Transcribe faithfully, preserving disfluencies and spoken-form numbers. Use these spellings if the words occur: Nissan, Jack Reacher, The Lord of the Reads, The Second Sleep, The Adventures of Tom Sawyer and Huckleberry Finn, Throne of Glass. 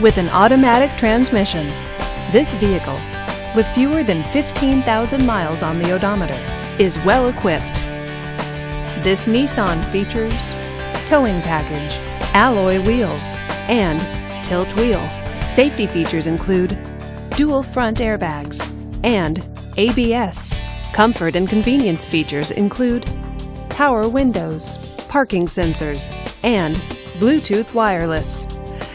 with an automatic transmission. This vehicle, with fewer than fifteen thousand miles on the odometer, is well equipped. This Nissan features towing package, alloy wheels, and tilt wheel. Safety features include dual front airbags and A B S. Comfort and convenience features include power windows, parking sensors, and Bluetooth wireless.